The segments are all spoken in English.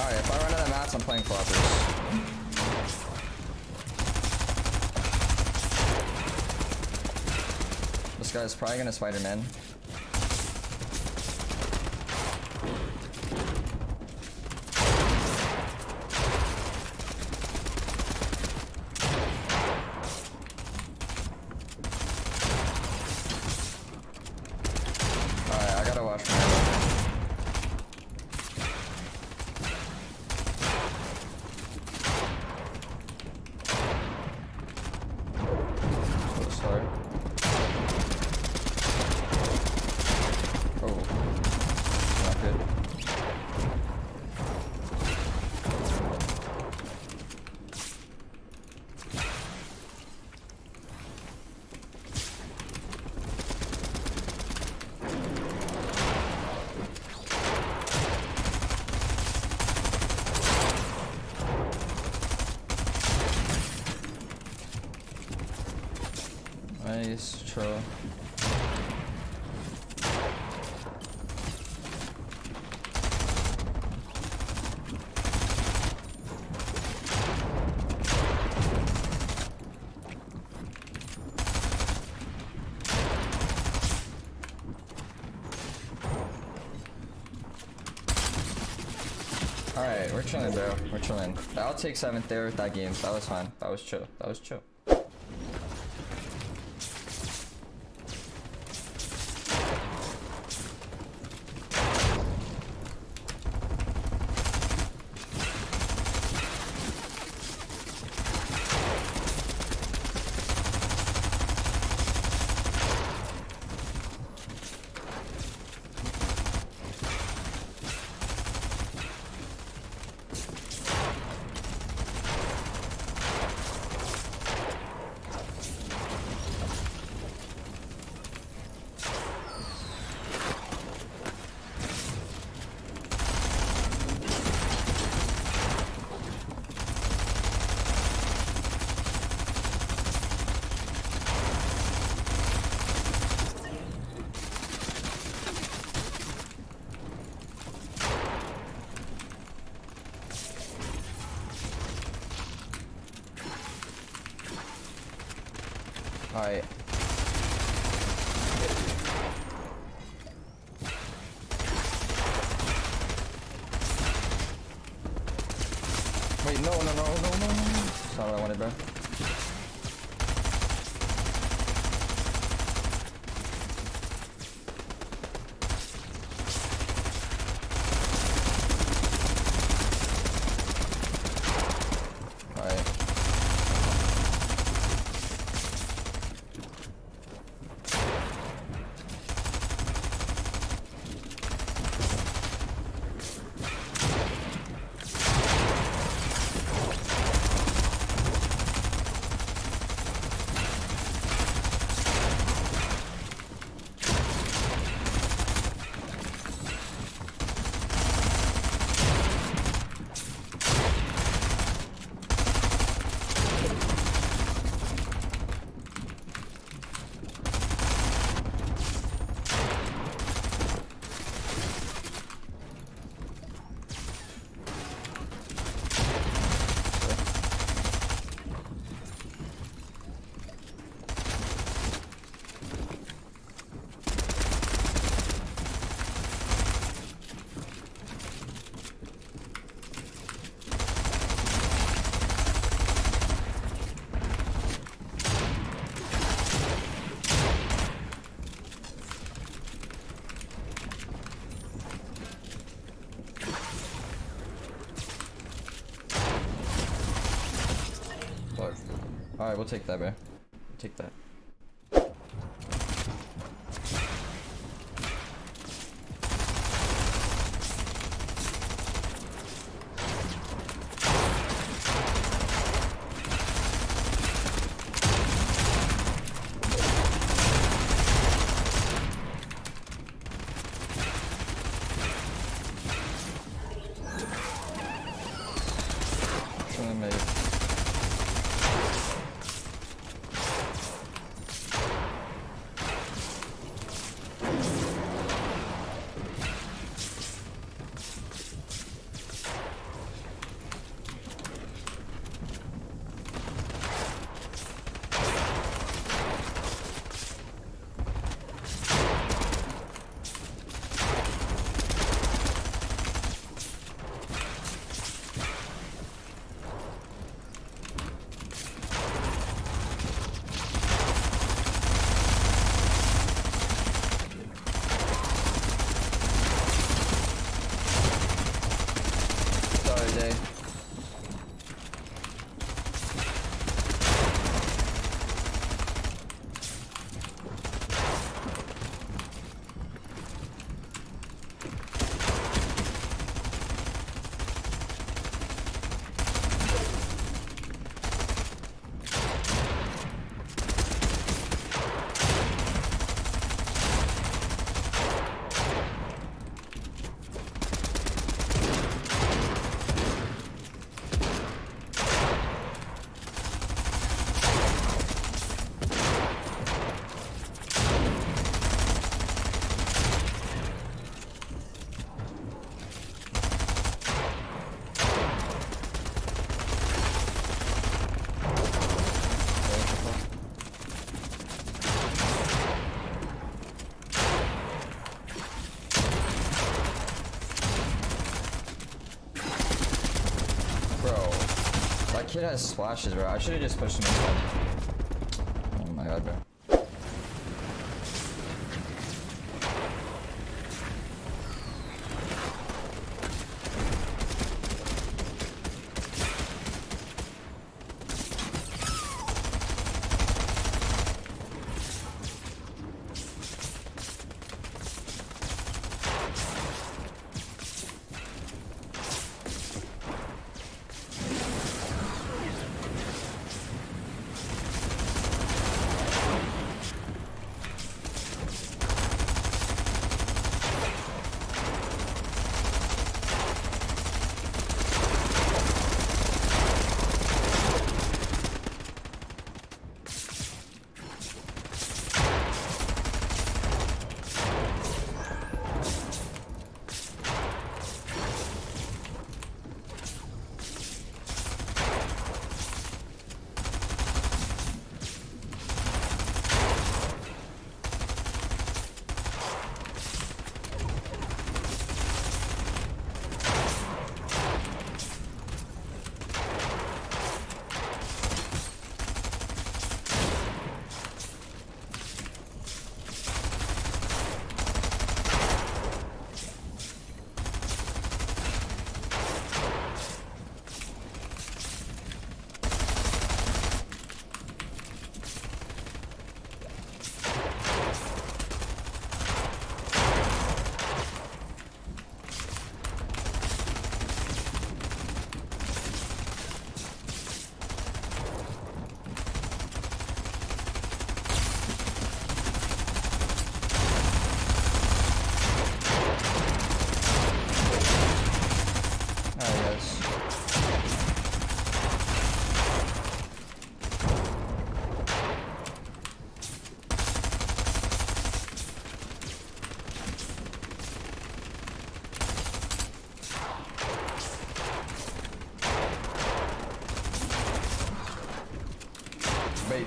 Alright, if I run out of mats, I'm playing floppers. This guy's probably gonna Spider-Man. Nice, true. Alright, we're chilling, bro. We're chilling. I'll take 7th there with that game. That was fun. That was chill. That was chill. Alright. Wait, no. That's not what I wanted, bro. Alright, we'll take that, bro. We'll take that. today. It has splashes, bro. I should have just pushed him inside. Oh my god, bro.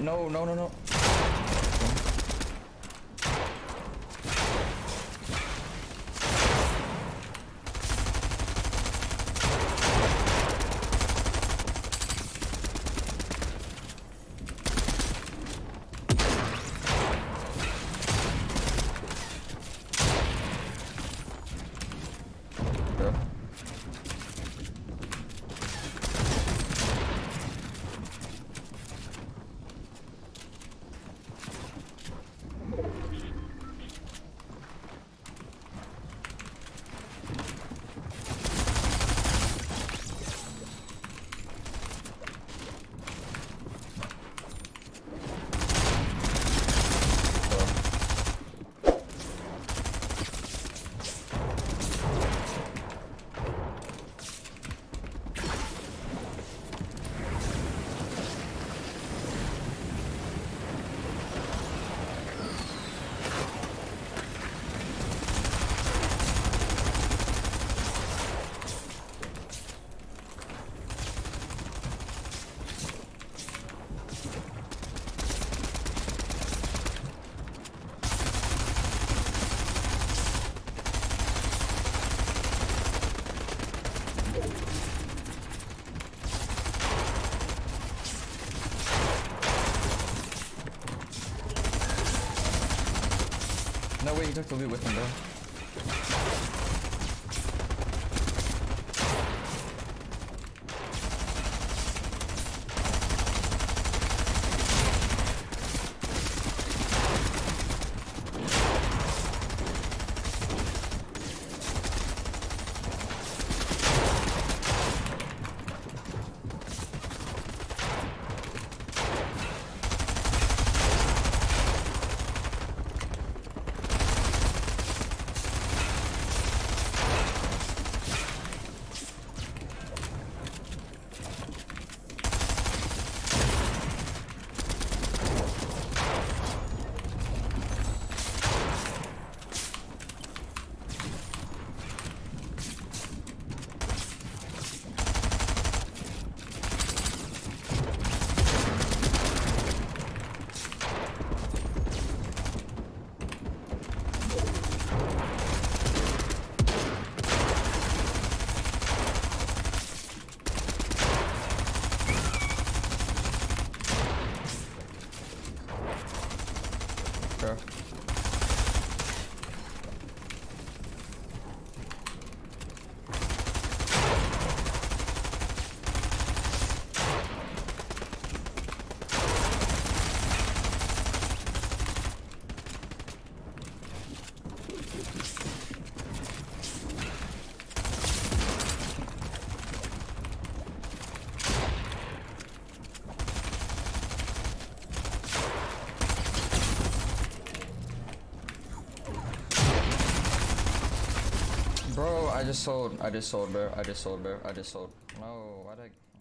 No, no, no, no. No way he took the loot with him, bro. Bro, I just sold. I just sold, bro. I just sold, bro. I just sold. No, why did I...